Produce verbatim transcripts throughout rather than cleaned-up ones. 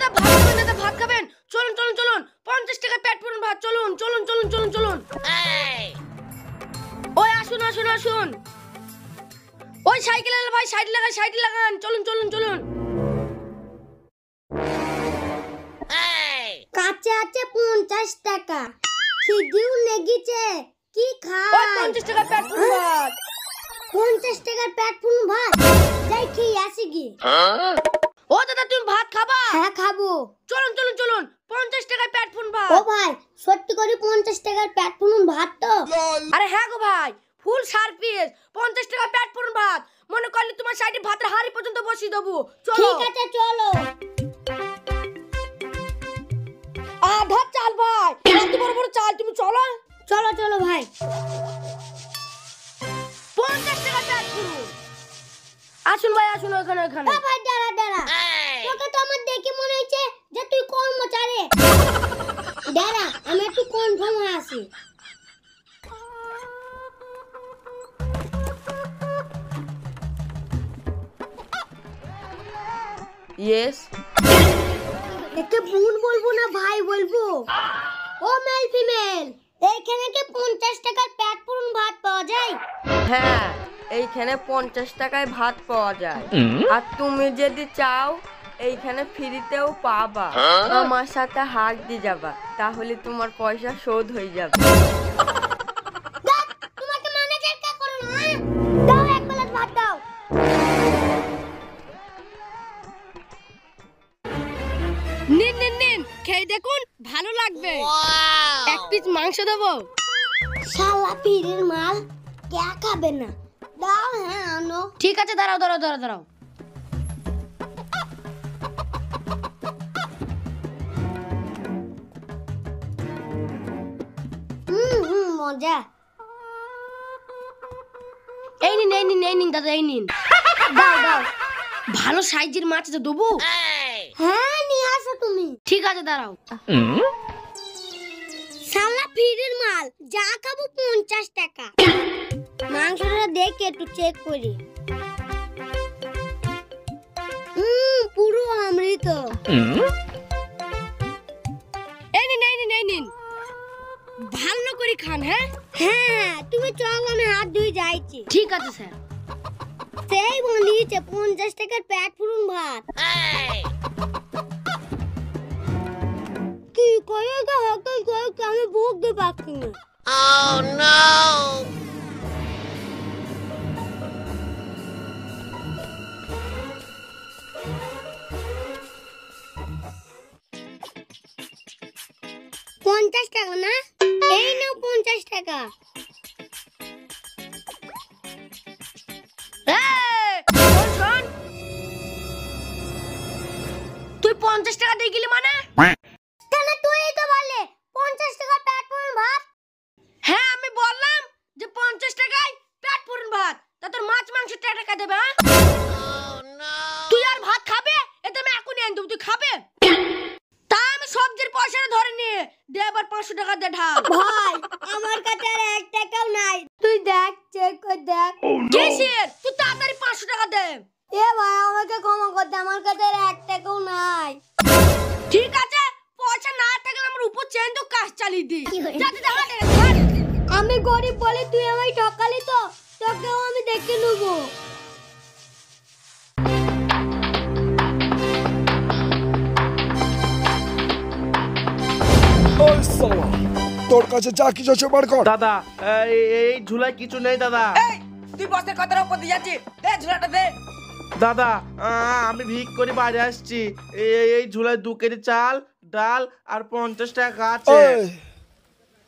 দাদা ভাত খাবেন, দাদা ভাত খাবেন, চলুন চলুন চলুন, পঞ্চাশ টাকা পেট পূরণ ভাত, চলুন চলুন চলুন চলুন চলুন। ওই আসুন আসুন আসুন, ওই সাইকেলের ভাই সাইড লাগান, সাইড লাগান, চলুন চলুন চলুন। কাঁচা আছে পঞ্চাশ টাকা, খিদেও লেগেছে, কি খাই? পঞ্চাশ টাকা পেট পূরণ ভাত, পঞ্চাশ টাকার পেট পূরণ ভাত, যাই খেয়ে আসি গি। ও দাদা তুমি ভাত খাবা? হ্যাঁ খাবো, চলুন চলুন চলুন, পঞ্চাশ টাকার পেট পূরণ ভাত। ও ভাই সত্যি করে পঞ্চাশ টাকার পেট পূরণ ভাত তো? আরে হ্যাঁ গো ভাই, ফুল সার্ভিস, পঞ্চাশ টাকার পেট পূরণ ভাত, মনে করলে তোমার সাইডে ভাতের হাঁড়ি পর্যন্ত বসিয়ে দেবো। ঠিক আছে চলো। আধা চাল ভাই, এত বড় বড় চাল, তুমি চলো চলো চলো ভাই। পঞ্চাশ টাকার পেট পূরণ, আসুন ভাই আসুন। ওখানে ওখানে এ ভাই দাঁড়া দাঁড়া, তোকে তো আমার দেখে মনে হচ্ছে যে তুই কর্মচারী। দাঁড়া আমি একটু কনফার্ম হয়ে আসি। ইয়েস, একে বোন বলবো না ভাই বলবো? ও মেল ফিমেল, এইখানে কি পঞ্চাশ টাকার পেট পূরণ ভাত পাওয়া যায়? হ্যাঁ এইখানে পঞ্চাশ টাকায় ভাত পাওয়া যায়, আর তুমি যদি চাও এইখানে ফ্রিতেও পাবা, আমার সাথে হাত দিয়ে যাবা, তাহলে তোমার পয়সা শোধ হয়ে যাবে। তোমাকে ম্যানেজার কে করো না, দাও এক প্লেট ভাত দাও। নিন নিন নিন, খেয়ে দেখুন ভালো লাগবে। এক পিস মাংস দেবো। শালা পীরের মাল, কে খাবে না? দাও হ্যাঁ আনো। ঠিক আছে দাঁড়াও দাঁড়াও দাঁড়াও দাঁড়াও। হুম হুম মজা। এই নিন এই নিন এই নিন দাদা এই নিন, দাও দাও। ভালো সাইজের মাছ তো দেবো? হ্যাঁ নিয়ে আসো তুমি। ঠিক আছে দাঁড়াও। শালা ফিরের মাল, যা খাবো পঞ্চাশ টাকা। মাংসটা দেখে একটু চেক করি। হুম পুরো অমৃত। এই নিন এই নিন এই নিন, ভালো করে খান। হ্যাঁ হ্যাঁ তুমি চল, আমি হাত ধুয়ে যাইছি। ঠিক আছে স্যার। সেই বলিছে পঞ্চাশ টাকার পেট পূরণ ভাত, কি করে গা হকল করে আমি ভুগতে পারছি না। Oh no! পঞ্চাশ টাকা না? এই নাও পঞ্চাশ টাকা। তুই পঞ্চাশ টাকা দিয়ে গেলি মানে? তাহলে তুই তো বললি পঞ্চাশ টাকা পেট পূরণ ভাত। হ্যাঁ আমি বললাম যে পঞ্চাশ টাকায় পেট পূরণ ভাত, তা তোর মাছ মাংস টাকা দেবে? তুই আর ভাত খাবে? এটা আমি এখনই এনে দেবো, তুই খাবে? সবজির পয়সা ধরে নিয়ে দে, আবার পাঁচশো টাকা দে ঢাল। ভাই আমার কাছে আর এক টাকাও নাই, তুই দেখ চেক কর দেখ। কিসের? তুই তাড়াতাড়ি পাঁচশো টাকা দে। এ ভাই আমাকে ক্ষমা কর দে, আমার কাছে আর এক টাকাও নাই। ঠিক আছে পয়সা না থাকলে আমার উপর চেন তো কাজ চালিয়ে দি, যাতে দেখা দেখ। আমি গরিব বলে তুই আমায় ঠকালি, তো তোকেও আমি দেখে নেবো। তোর কাছে যা কিছু আছে বার কর। দাদা এই ঝুলায় কিছু নেই দাদা। এই তুই বসের কথার উপর দিয়ে যাচ্ছিস, দে ঝুলাটা দে। দাদা আমি ভিক করে বাইরে আসছি, এই ঝুলায় দু কেজি চাল, ডাল আর পঞ্চাশ টাকা আছে।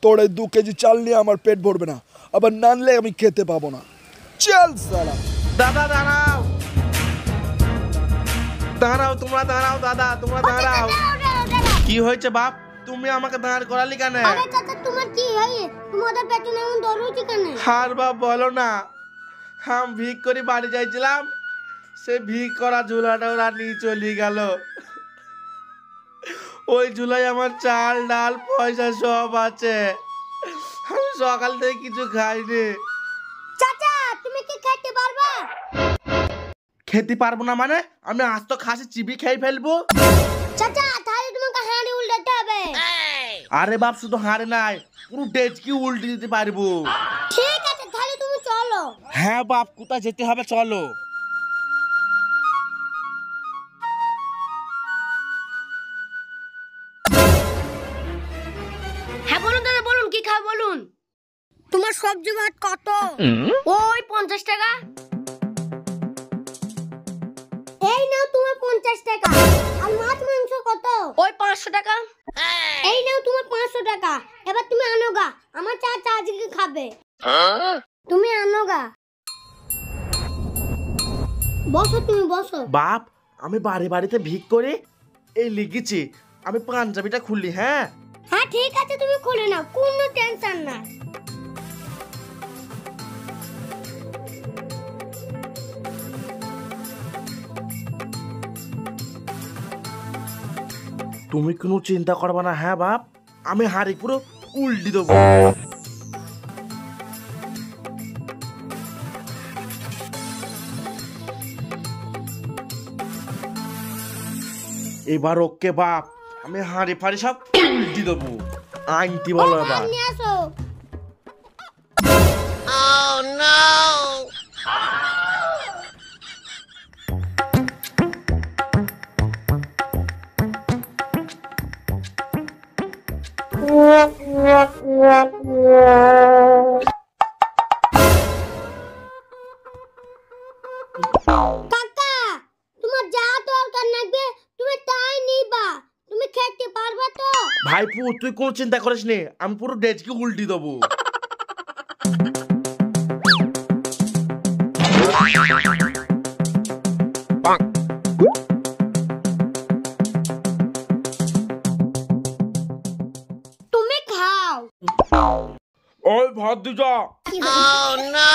তোর এই দু কেজি চাল নিয়ে আমার পেট ভরবে না, আবার নানলে আমি খেতে পাবো না। চল সালা। দাদা দাঁড়াও দাঁড়াও, তোমরা দাঁড়াও দাদা, তোমরা দাঁড়াও। কি হয়েছে বাপ, তুমি আমাকে দাঁড় করালি কেন? আরে চাচা তোমার কি হয়, তোমাদের পেছনে এমন দৌড়ুচি কেন? আর বাপ বলো না, আমি ভিক করে বাড়ি যাইছিলাম, সে ভিক করা ঝুলাটা ওরা নিয়ে চলে গেল। ওই ঝুলায় আমার চাল, ডাল, পয়সা সব আছে, আমি সকাল থেকে কিছু খাইনি। চাচা তুমি কি খেতে পারবা? খেতে পারবো না মানে? আমি আজ তো খাসি চিবি খেয়ে ফেলবো। চাচা তাহলে তোমাকে হাড়ি উল্টাতে হবে। আরে বাপ শুধু হাড়ি নাই, পুরো ডেচকি উল্টে দিতে পারবো। ঠিক আছে তাহলে তুমি চলো। হ্যাঁ বাপ, কোথায় যেতে হবে চলো। হ্যাঁ বলুন দাদা, বলুন কি খাবে বলুন। তোমার সবজি ভাত কত? ওই পঞ্চাশ টাকা। এই নাও তোমার পঞ্চাশ টাকা। আর মাছ মাংস কত? ওই পাঁচশো টাকা। এই নাও তোমার পাঁচশো টাকা। এবার তুমি আনোগা, আমার চাচা আজকে খাবে। তুমি আনোগা, বসো তুমি বসো। বাপ আমি বাড়ি বাড়িতে ভিক করে এই লিখেছি, আমি পাঞ্জাবিটা খুলি। হ্যাঁ হ্যাঁ ঠিক আছে তুমি খুলে নাও, কোনো টেনশন না। তুমি কোনো চিন্তা করবা না। হ্যাঁ বাপ আমি হাড়ি পুরো উল্টে দেবো। এবার ওকে বাপ, আমি হাড়ি ফাড়ি সব উল্টে দেবো। আনতে বলো বাপ। ভাইপু তুই কোন চিন্তা করিস নে, আমি পুরো ডেচকে উল্টে দেবো। তুমি খাও। ওই ভাত দি যা। Oh no!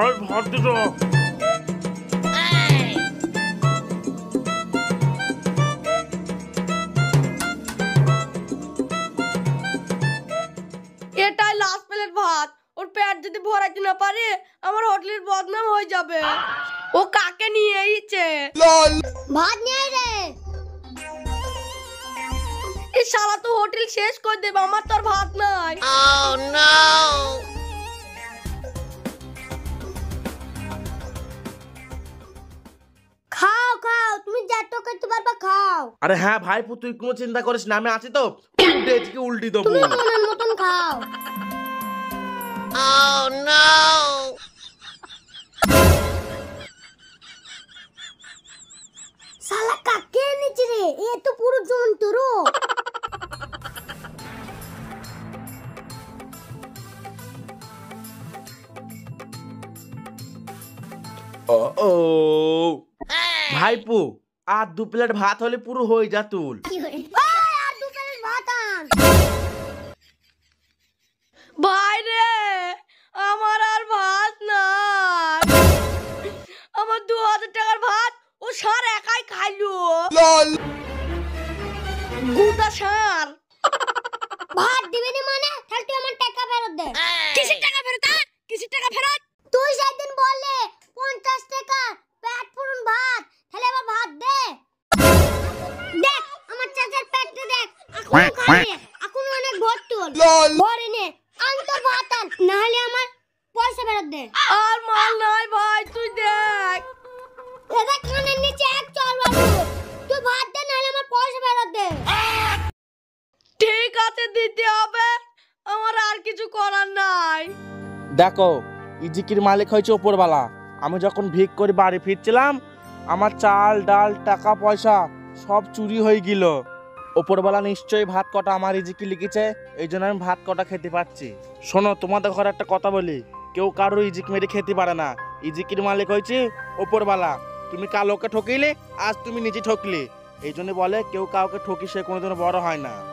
আর ভাত দি যা। এটাই লাস্ট প্লেট ভাত। ওর পেট যদি ভরাইতে না পারে আমার হোটেলের বদনাম হয়ে যাবে। ও কাকে নিয়ে আইছে? ভাত নিয়ে রে। এই শালা তো হোটেল শেষ করে দেবে। আমার তো আর ভাত নাই। Oh no! খাও খাও, তুমি যত করতে পারবা খাও। আরে হ্যাঁ ভাইপু তুই কোনো চিন্তা করিস না, আমি আছি তো, ডেচকে উল্টে দেবো। তুমি মনের মতন খাও। Oh no! শালা কাকে নিচে রে, এ তো পুরো জন্তুরো। ও ভাইপু আর দু প্লেট ভাত হলে পুরো হয়ে যা তুল। আর দু প্লেট ভাত আন। বাইরে আমার আর ভাত নাই। আমার দু হাজার টাকার ভাত ও সার একাই খাইলো। গোটা সার ভাত দিবি না মানে? তাহলে তুই আমার টাকা ফেরত দে। কিসের টাকা ফেরত? কিসের টাকা ফেরত? তুই সেদিন বললে পঞ্চাশ টাকা পেট পূরণ ভাত, তাহলে আবার ভাত দে। দেখ আমার চাচার পেটটা দেখ, এখন খাই এখন অনেক ভর্তি হল। ভরে নে নাহলে আমার পয়সা ফেরত দে। আর মাল নাই ভাই, তুই দেখ এটা খানের নিচে এক চল। তুই ভাত দে নাহলে আমার পয়সা ফেরত দে। ঠিক আছে দিতে হবে, আমার আর কিছু করার নাই। দেখো ইজিকির মালিক হয়েছে ওপরওয়ালা। আমি যখন ভিক করে বাড়ি ফিরছিলাম আমার চাল ডাল টাকা পয়সা সব চুরি হয়ে গেল। ওপরবেলা নিশ্চয়ই ভাত কটা আমার ইজিকি লিখেছে, এই জন্য আমি ভাত কটা খেতে পাচ্ছি। শোনো তোমাদের ঘরে একটা কথা বলি, কেউ কারো ইজিক মেরে খেতে পারে না। ইজিকির মালিক হয়েছে ওপরবেলা। তুমি কালোকে ঠকিলে আজ তুমি নিজে ঠকলে, এই জন্য বলে কেউ কাউকে ঠকি সে কোনোদিনও বড় হয় না।